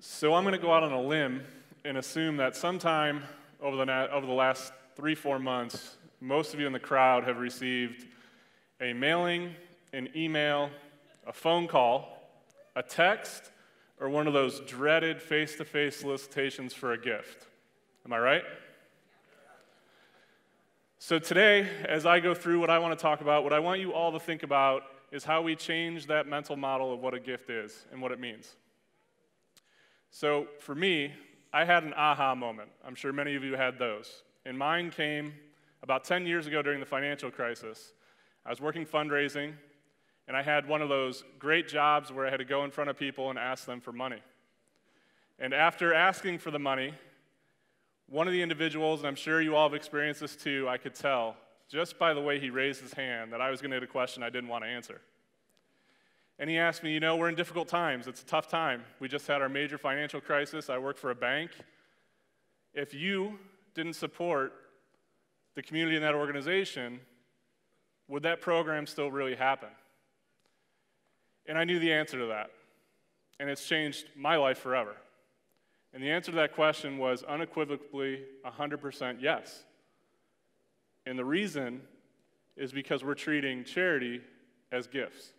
So I'm going to go out on a limb and assume that sometime over the last 3-4 months, most of you in the crowd have received a mailing, an email, a phone call, a text, or one of those dreaded face-to-face solicitations for a gift. Am I right? So today, as I go through what I want to talk about, what I want you all to think about is how we change that mental model of what a gift is and what it means. So for me, I had an aha moment. I'm sure many of you had those. And mine came about 10 years ago during the financial crisis. I was working fundraising, and I had one of those great jobs where I had to go in front of people and ask them for money. And after asking for the money, one of the individuals, and I'm sure you all have experienced this too, I could tell, just by the way he raised his hand, that I was going to hit a question I didn't want to answer. And he asked me, you know, we're in difficult times. It's a tough time. We just had our major financial crisis. I work for a bank. If you didn't support the community in that organization, would that program still really happen? And I knew the answer to that. And it's changed my life forever. And the answer to that question was unequivocally 100% yes. And the reason is because we're treating charity as gifts.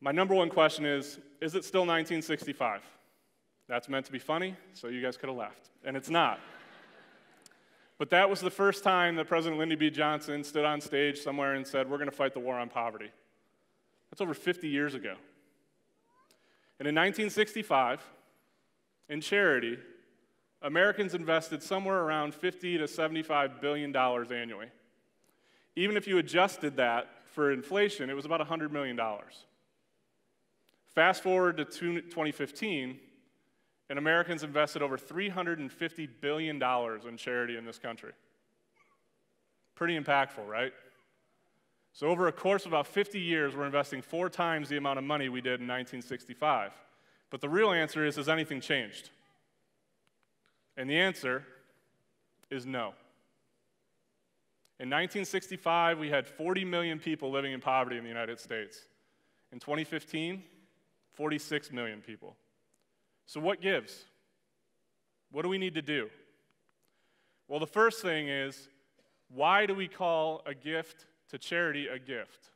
My number one question is it still 1965? That's meant to be funny, so you guys could have laughed. And it's not. But that was the first time that President Lyndon B. Johnson stood on stage somewhere and said, we're going to fight the war on poverty. That's over 50 years ago. And in 1965, in charity, Americans invested somewhere around $50 to $75 billion annually. Even if you adjusted that for inflation, it was about $100 million. Fast forward to 2015, and Americans invested over $350 billion in charity in this country. Pretty impactful, right? So over a course of about 50 years, we're investing 4 times the amount of money we did in 1965. But the real answer is anything changed? And the answer is no. In 1965, we had 40 million people living in poverty in the United States. In 2015, 46 million people. So what gives? What do we need to do? Well, the first thing is, why do we call a gift to charity a gift?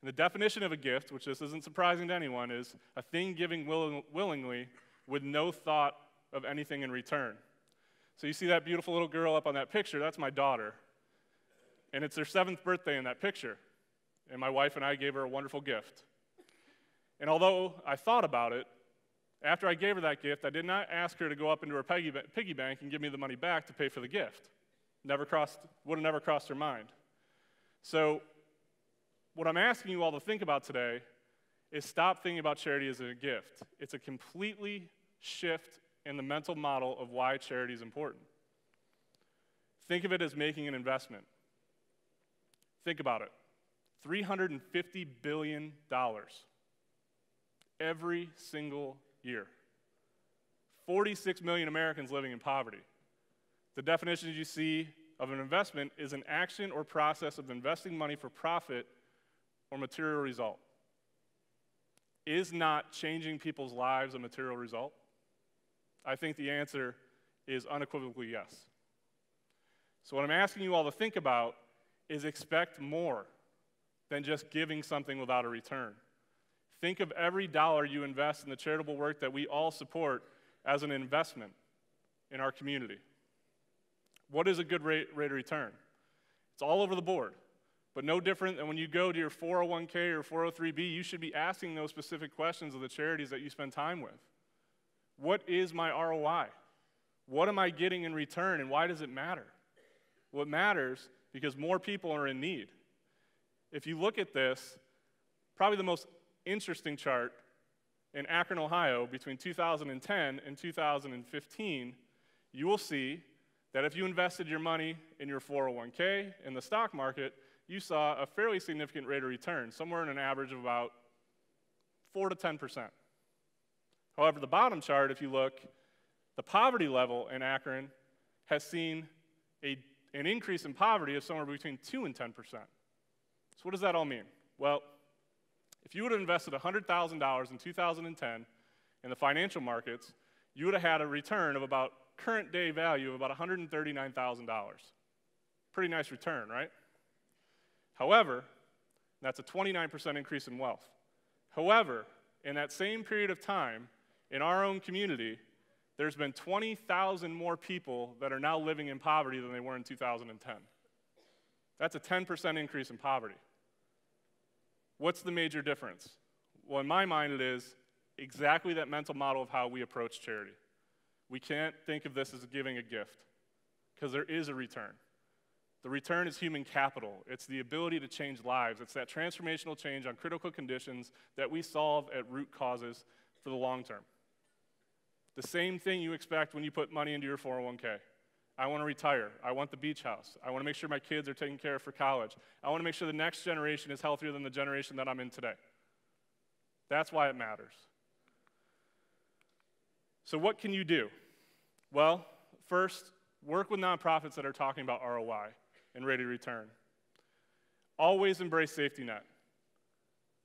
And the definition of a gift, which this isn't surprising to anyone, is a thing giving willingly with no thought of anything in return. So you see that beautiful little girl up on that picture, that's my daughter. And it's her 7th birthday in that picture. And my wife and I gave her a wonderful gift. And although I thought about it, after I gave her that gift, I did not ask her to go up into her piggy bank and give me the money back to pay for the gift. Would have never crossed her mind. So what I'm asking you all to think about today is stop thinking about charity as a gift. It's a completely shift in the mental model of why charity is important. Think of it as making an investment. Think about it. $350 billion every single year. 46 million Americans living in poverty. The definition you see of an investment is an action or process of investing money for profit or material result. Is not changing people's lives a material result? I think the answer is unequivocally yes. So what I'm asking you all to think about is expect more than just giving something without a return. Think of every dollar you invest in the charitable work that we all support as an investment in our community. What is a good rate of return? It's all over the board, but no different than when you go to your 401k or 403b, you should be asking those specific questions of the charities that you spend time with. What is my ROI? What am I getting in return, and why does it matter? Well, it matters because more people are in need. If you look at this, probably the most interesting chart in Akron, Ohio, between 2010 and 2015, you will see that if you invested your money in your 401k, in the stock market, you saw a fairly significant rate of return, somewhere in an average of about 4 to 10%. However, the bottom chart, if you look, the poverty level in Akron has seen an increase in poverty of somewhere between 2 and 10%. So what does that all mean? Well, If you would have invested $100,000 in 2010 in the financial markets, you would have had a return of about current day value of about $139,000. Pretty nice return, right? However, that's a 29% increase in wealth. However, in that same period of time, in our own community, there's been 20,000 more people that are now living in poverty than they were in 2010. That's a 10% increase in poverty. What's the major difference? Well, in my mind, it is exactly that mental model of how we approach charity. We can't think of this as giving a gift, because there is a return. The return is human capital. It's the ability to change lives. It's that transformational change on critical conditions that we solve at root causes for the long term. The same thing you expect when you put money into your 401k. I want to retire. I want the beach house. I want to make sure my kids are taken care of for college. I want to make sure the next generation is healthier than the generation that I'm in today. That's why it matters. So what can you do? Well, first, work with nonprofits that are talking about ROI and rate of return. Always embrace safety net.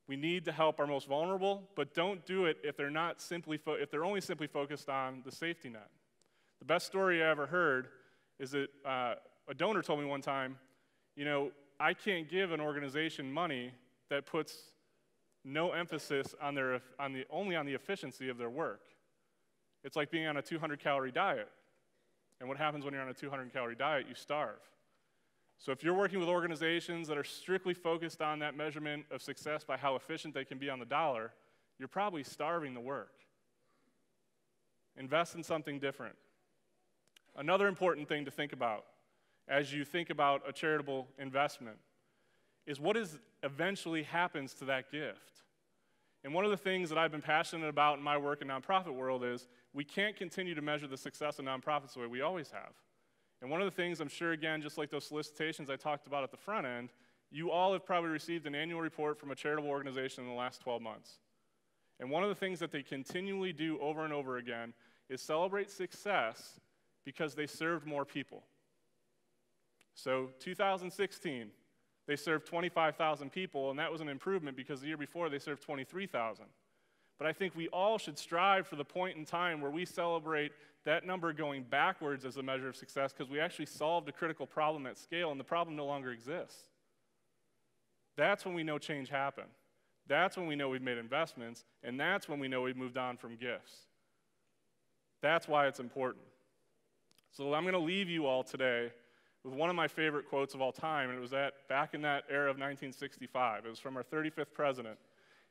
We need to help our most vulnerable, but don't do it if they're not simply if they're only focused on the safety net. The best story I ever heard is that a donor told me one time, you know, I can't give an organization money that puts no emphasis on the efficiency of their work. It's like being on a 200-calorie diet. And what happens when you're on a 200-calorie diet? You starve. So if you're working with organizations that are strictly focused on that measurement of success by how efficient they can be on the dollar, you're probably starving the work. Invest in something different. Another important thing to think about as you think about a charitable investment is what eventually happens to that gift. And one of the things that I've been passionate about in my work in the nonprofit world is we can't continue to measure the success of nonprofits the way we always have. And one of the things I'm sure, again, just like those solicitations I talked about at the front end, you all have probably received an annual report from a charitable organization in the last 12 months. And one of the things that they continually do over and over again is celebrate success because they served more people. So 2016, they served 25,000 people, and that was an improvement because the year before they served 23,000. But I think we all should strive for the point in time where we celebrate that number going backwards as a measure of success because we actually solved a critical problem at scale and the problem no longer exists. That's when we know change happened. That's when we know we've made investments, and that's when we know we've moved on from gifts. That's why it's important. So I'm going to leave you all today with one of my favorite quotes of all time, and it was back in that era of 1965. It was from our 35th president.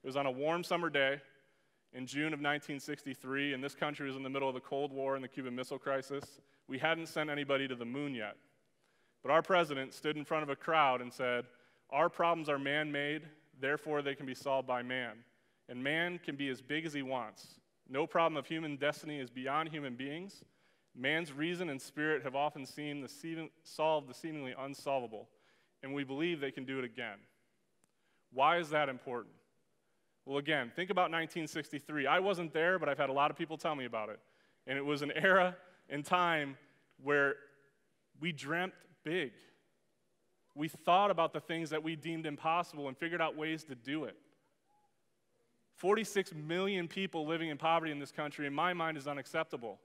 It was on a warm summer day in June of 1963, and this country was in the middle of the Cold War and the Cuban Missile Crisis. We hadn't sent anybody to the moon yet. But our president stood in front of a crowd and said, "Our problems are man-made, therefore they can be solved by man. And man can be as big as he wants. No problem of human destiny is beyond human beings. Man's reason and spirit have often solved the seemingly unsolvable, and we believe they can do it again." Why is that important? Well, again, think about 1963. I wasn't there, but I've had a lot of people tell me about it. And it was an era and time where we dreamt big. We thought about the things that we deemed impossible and figured out ways to do it. 46 million people living in poverty in this country, in my mind, is unacceptable.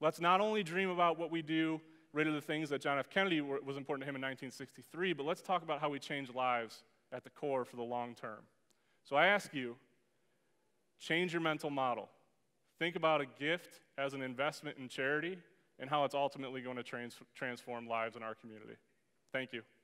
Let's not only dream about what we do, rid of the things that John F. Kennedy was important to him in 1963, but let's talk about how we change lives at the core for the long term. So I ask you, change your mental model. Think about a gift as an investment in charity and how it's ultimately going to transform lives in our community. Thank you.